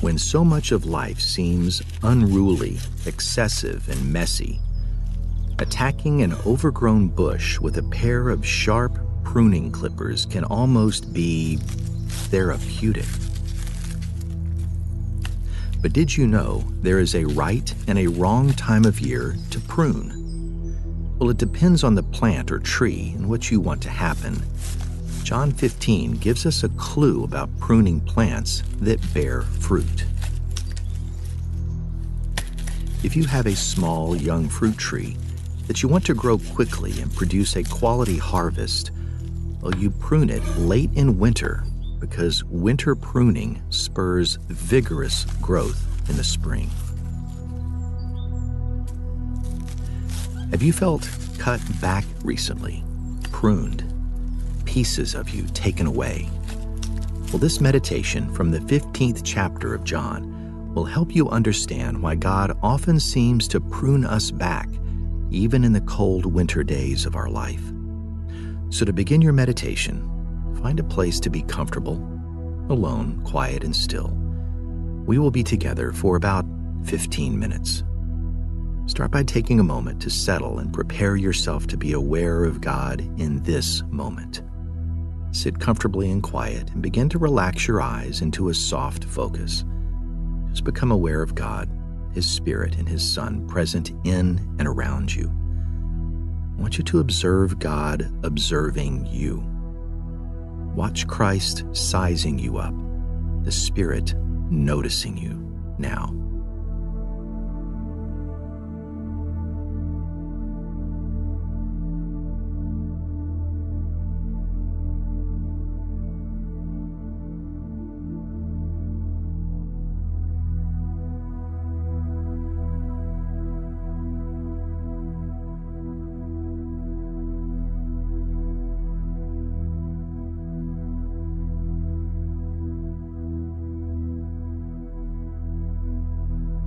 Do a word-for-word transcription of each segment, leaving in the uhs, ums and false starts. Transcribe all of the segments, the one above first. When so much of life seems unruly, excessive, and messy, attacking an overgrown bush with a pair of sharp pruning clippers can almost be therapeutic. But did you know there is a right and a wrong time of year to prune? Well, it depends on the plant or tree and what you want to happen. John fifteen gives us a clue about pruning plants that bear fruit. If you have a small young fruit tree that you want to grow quickly and produce a quality harvest, well, you prune it late in winter because winter pruning spurs vigorous growth in the spring. Have you felt cut back recently, pruned? Pieces of you taken away? Well, this meditation from the fifteenth chapter of John will help you understand why God often seems to prune us back, even in the cold winter days of our life. So to begin your meditation, find a place to be comfortable, alone, quiet, and still. We will be together for about fifteen minutes. Start by taking a moment to settle and prepare yourself to be aware of God in this moment. Sit comfortably and quiet and begin to relax your eyes into a soft focus. Just become aware of God, His Spirit, and His Son present in and around you. I want you to observe God observing you. Watch Christ sizing you up, the Spirit noticing you now.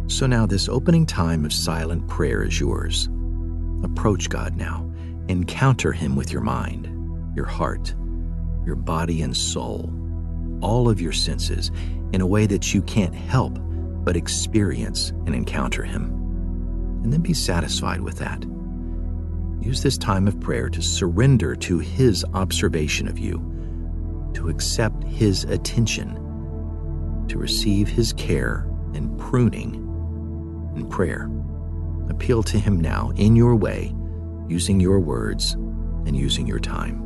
So now this opening time of silent prayer is yours. Approach God now. Encounter Him with your mind, your heart, your body and soul, all of your senses, in a way that you can't help but experience and encounter Him. And then be satisfied with that. Use this time of prayer to surrender to His observation of you, to accept His attention, to receive His care and pruning in prayer. Appeal to Him now in your way, using your words and using your time.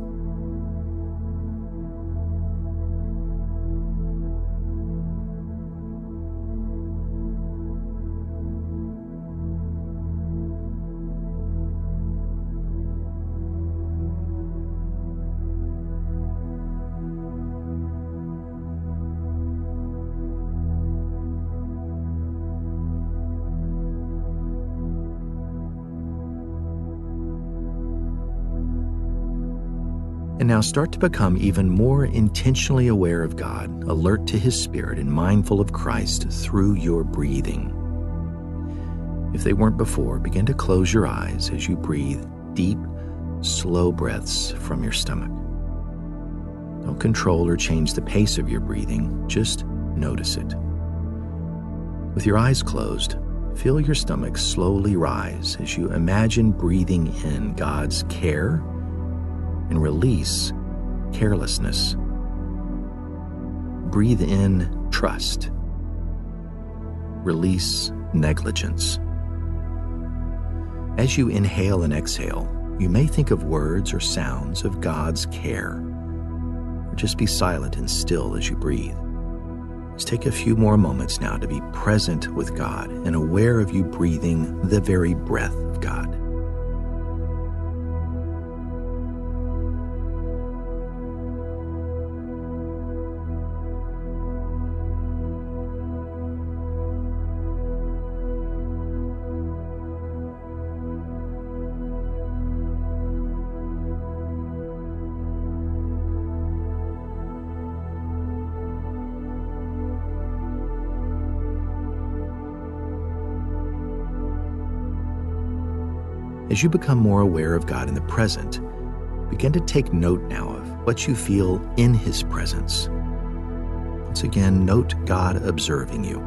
And now start to become even more intentionally aware of God, alert to His Spirit, and mindful of Christ through your breathing. If they weren't before, begin to close your eyes as you breathe deep, slow breaths from your stomach. Don't control or change the pace of your breathing, just notice it. With your eyes closed, feel your stomach slowly rise as you imagine breathing in God's care and release carelessness. Breathe in trust. Release negligence. As you inhale and exhale, you may think of words or sounds of God's care. Or just be silent and still as you breathe. Let's take a few more moments now to be present with God and aware of you breathing the very breath of God. As you become more aware of God in the present, begin to take note now of what you feel in His presence. once again note God observing you.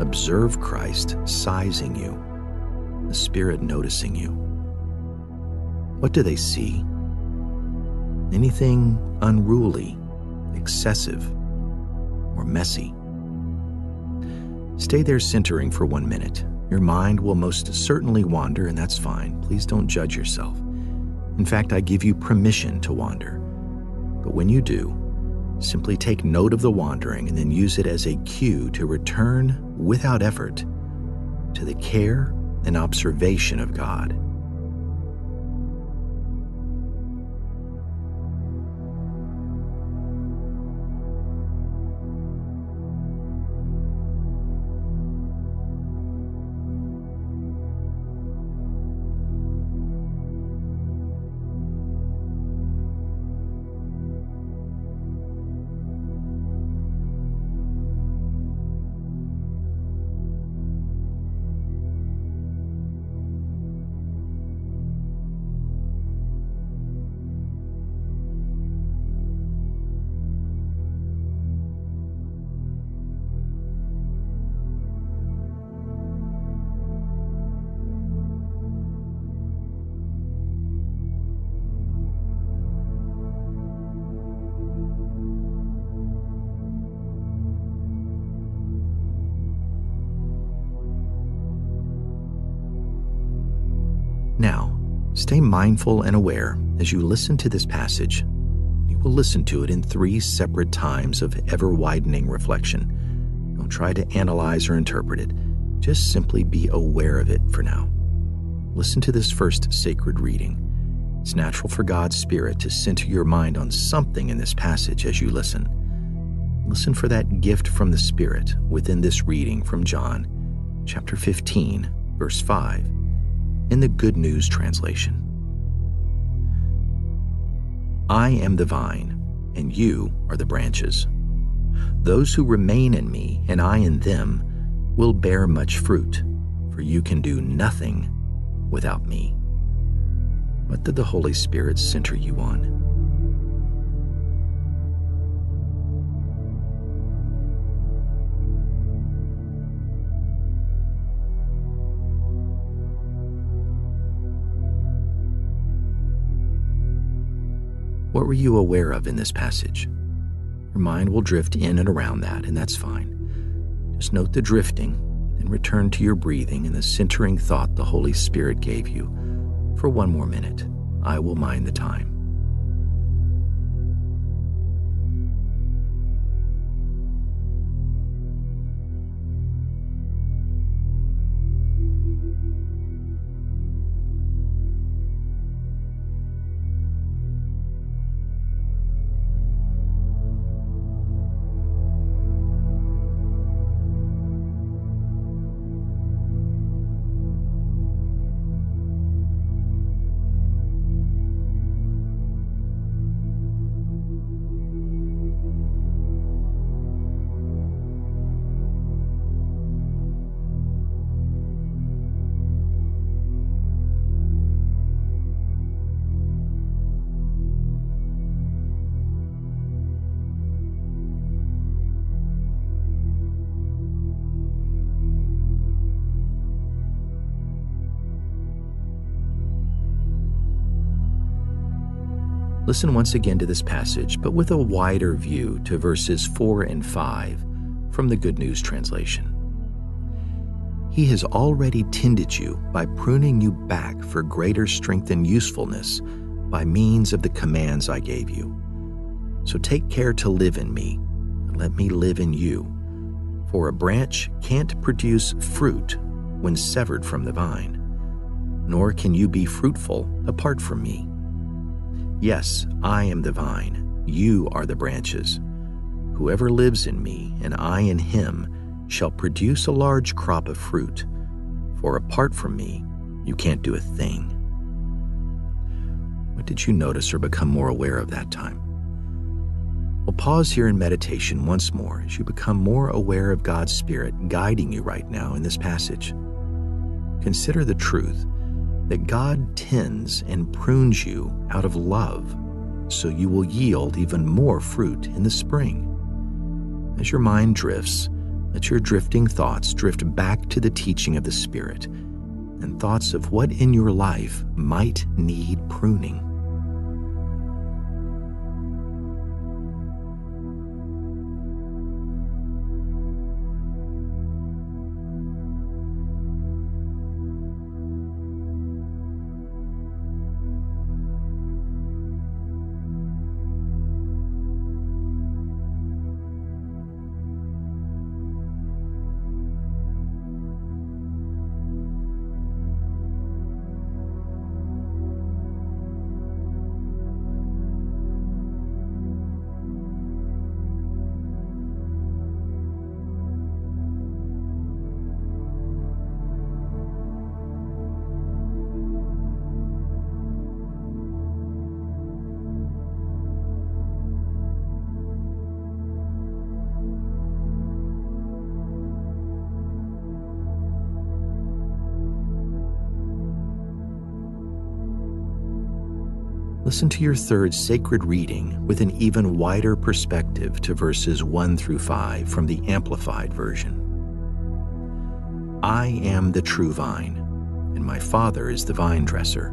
Observe Christ sizing you, the Spirit noticing you. What do they see? Anything unruly, excessive, or messy? Stay there centering for one minute. Your mind will most certainly wander, and that's fine. Please don't judge yourself. In fact, I give you permission to wander. But when you do, simply take note of the wandering and then use it as a cue to return without effort to the care and observation of God. Now, stay mindful and aware as you listen to this passage. You will listen to it in three separate times of ever-widening reflection. Don't try to analyze or interpret it. Just simply be aware of it for now. Listen to this first sacred reading. It's natural for God's Spirit to center your mind on something in this passage as you listen. Listen for that gift from the Spirit within this reading from John, chapter fifteen, verse five. In the Good News Translation. I am the vine, and you are the branches. Those who remain in me, and I in them, will bear much fruit, for you can do nothing without me. What did the Holy Spirit center you on? What were you aware of in this passage? Your mind will drift in and around that, and that's fine. Just note the drifting, then return to your breathing and the centering thought the Holy Spirit gave you. For one more minute, I will mind the time. Listen once again to this passage, but with a wider view to verses four and five from the Good News Translation. He has already tended you by pruning you back for greater strength and usefulness by means of the commands I gave you. So take care to live in me, and let me live in you. For a branch can't produce fruit when severed from the vine, nor can you be fruitful apart from me. Yes, I am the vine, you are the branches. Whoever lives in me and I in him shall produce a large crop of fruit, for apart from me, you can't do a thing. What did you notice or become more aware of that time? Well, pause here in meditation once more as you become more aware of God's Spirit guiding you right now in this passage. Consider the truth that God tends and prunes you out of love, so you will yield even more fruit in the spring. As your mind drifts, let your drifting thoughts drift back to the teaching of the Spirit and thoughts of what in your life might need pruning. Listen to your third sacred reading with an even wider perspective to verses one through five from the Amplified Version. I am the true vine, and my Father is the vine dresser.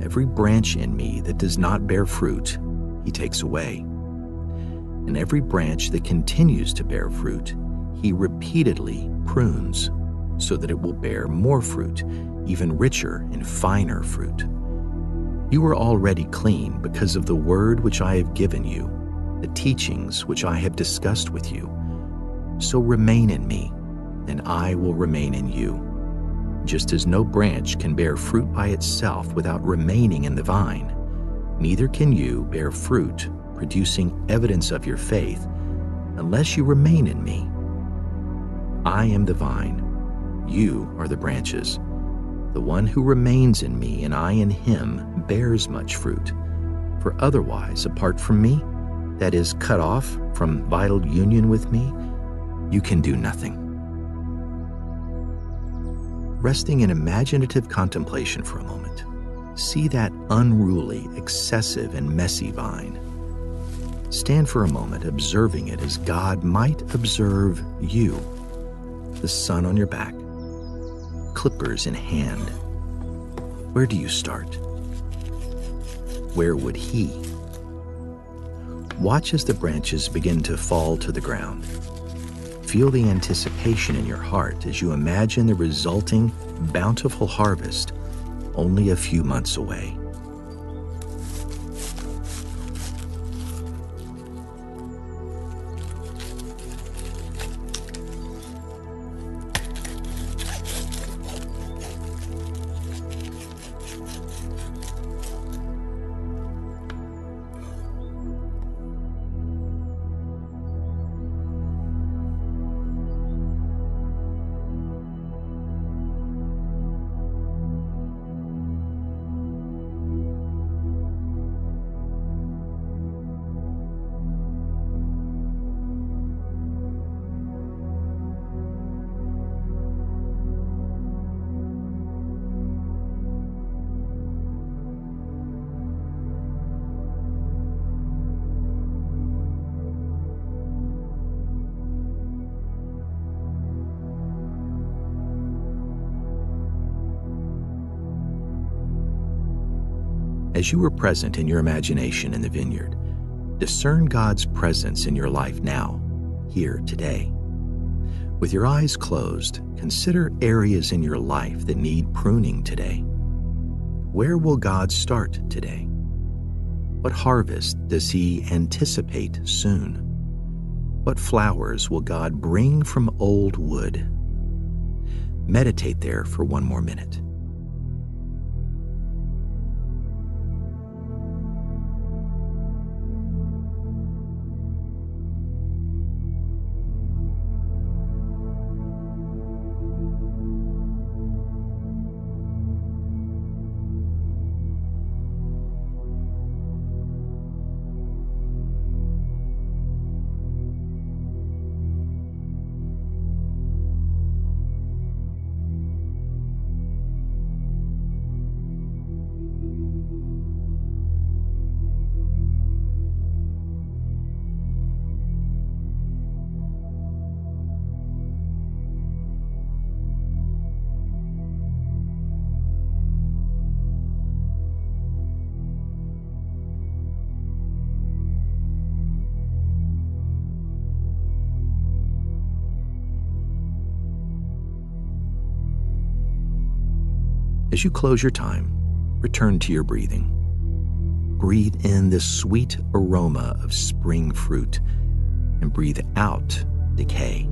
Every branch in me that does not bear fruit, he takes away. And every branch that continues to bear fruit, he repeatedly prunes, so that it will bear more fruit, even richer and finer fruit. You are already clean because of the word which I have given you, the teachings which I have discussed with you. So remain in me, and I will remain in you. Just as no branch can bear fruit by itself without remaining in the vine, neither can you bear fruit, producing evidence of your faith, unless you remain in me. I am the vine, you are the branches. The one who remains in me and I in him bears much fruit, for otherwise, apart from me, that is, cut off from vital union with me, you can do nothing. Resting in imaginative contemplation for a moment, see that unruly, excessive, and messy vine. Stand for a moment observing it as God might observe you, the sun on your back, clippers in hand. Where do you start? Where would he? Watch as the branches begin to fall to the ground. Feel the anticipation in your heart as you imagine the resulting bountiful harvest only a few months away. As you are present in your imagination in the vineyard, discern God's presence in your life now, here today. With your eyes closed, consider areas in your life that need pruning today. Where will God start today? What harvest does he anticipate soon? What flowers will God bring from old wood? Meditate there for one more minute. As you close your time, return to your breathing. Breathe in the sweet aroma of spring fruit and breathe out decay.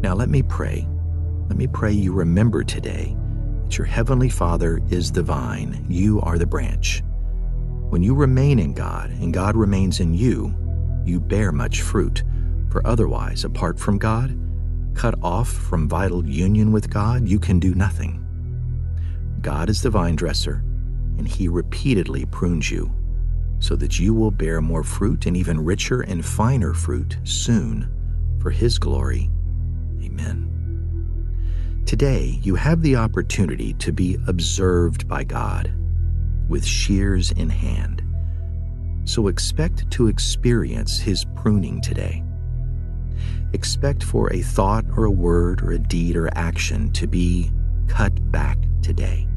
Now let me pray. Let me pray you remember today that your Heavenly Father is the vine, you are the branch. When you remain in God and God remains in you, you bear much fruit, for otherwise, apart from God, cut off from vital union with God, you can do nothing. God is the vine dresser, and He repeatedly prunes you, so that you will bear more fruit and even richer and finer fruit soon, for His glory. Amen. Today, you have the opportunity to be observed by God, with shears in hand. So expect to experience His pruning today. Expect for a thought or a word or a deed or action to be cut back today.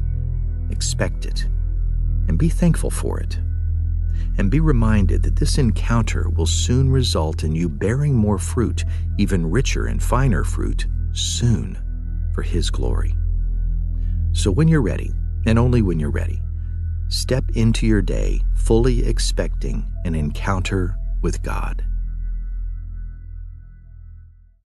Expect it, and be thankful for it. And be reminded that this encounter will soon result in you bearing more fruit, even richer and finer fruit, soon, for His glory. So when you're ready, and only when you're ready, step into your day fully expecting an encounter with God.